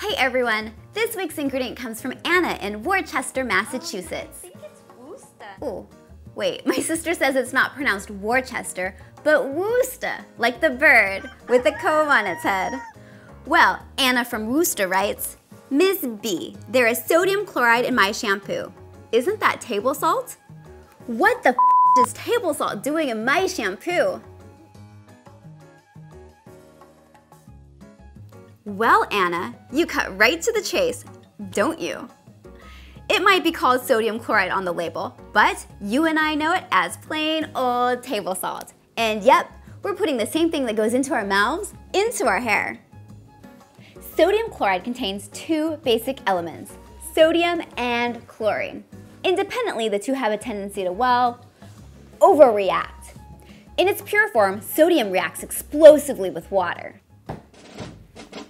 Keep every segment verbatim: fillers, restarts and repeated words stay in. Hey everyone, this week's ingredient comes from Anna in Worcester, Massachusetts. Um, I think it's Worcester. Oh, wait, my sister says it's not pronounced Worcester, but Worcester, like the bird with the comb on its head. Well, Anna from Worcester writes, Miz B, there is sodium chloride in my shampoo. Isn't that table salt? What the f is table salt doing in my shampoo? Well, Anna, you cut right to the chase, don't you? It might be called sodium chloride on the label, but you and I know it as plain old table salt. And yep, we're putting the same thing that goes into our mouths into our hair. Sodium chloride contains two basic elements, sodium and chlorine. Independently, the two have a tendency to, well, overreact. In its pure form, sodium reacts explosively with water.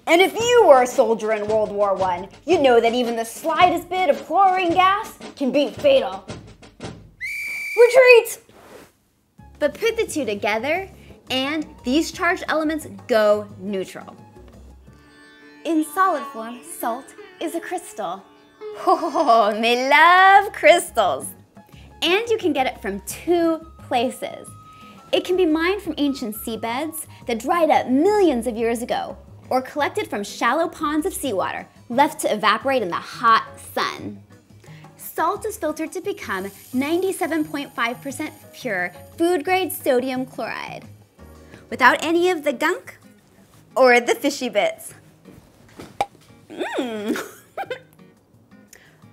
And if you were a soldier in World War One, you'd know that even the slightest bit of chlorine gas can be fatal. Retreat! But put the two together, and these charged elements go neutral. In solid form, salt is a crystal. Oh, me love crystals! And you can get it from two places. It can be mined from ancient seabeds that dried up millions of years ago, or collected from shallow ponds of seawater, left to evaporate in the hot sun. Salt is filtered to become ninety-seven point five percent pure food-grade sodium chloride, without any of the gunk or the fishy bits. Mmm.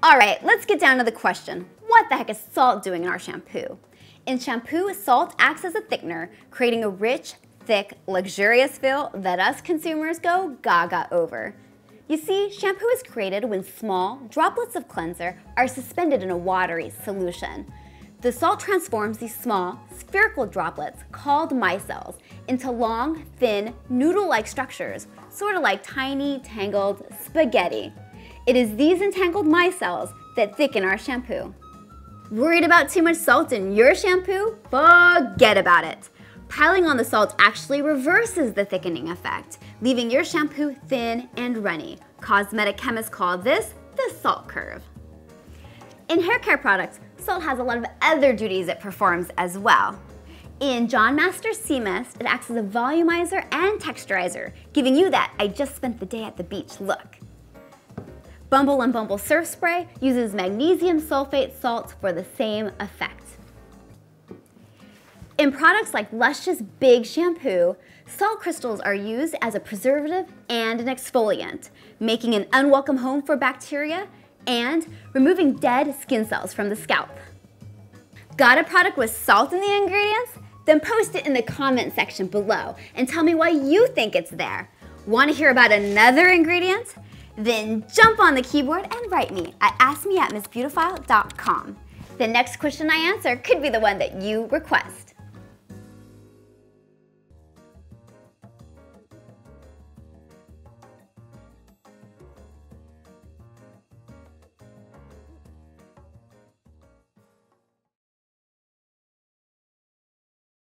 All right, let's get down to the question. What the heck is salt doing in our shampoo? In shampoo, salt acts as a thickener, creating a rich, thick, luxurious feel that us consumers go gaga over. You see, shampoo is created when small droplets of cleanser are suspended in a watery solution. The salt transforms these small, spherical droplets, called micelles, into long, thin, noodle-like structures, sort of like tiny, tangled spaghetti. It is these entangled micelles that thicken our shampoo. Worried about too much salt in your shampoo? Forget about it! Piling on the salt actually reverses the thickening effect, leaving your shampoo thin and runny. Cosmetic chemists call this the salt curve. In hair care products, salt has a lot of other duties it performs as well. In Jon Masters Sea Mist, it acts as a volumizer and texturizer, giving you that I just spent the day at the beach look. Bumble and Bumble Surf Spray uses magnesium sulfate salt for the same effect. In products like Lush's BIG shampoo, salt crystals are used as a preservative and an exfoliant, making an unwelcome home for bacteria and removing dead skin cells from the scalp. Got a product with salt in the ingredients? Then post it in the comment section below and tell me why you think it's there. Want to hear about another ingredient? Then jump on the keyboard and write me at ask me at miss beautiphile dot com. The next question I answer could be the one that you request.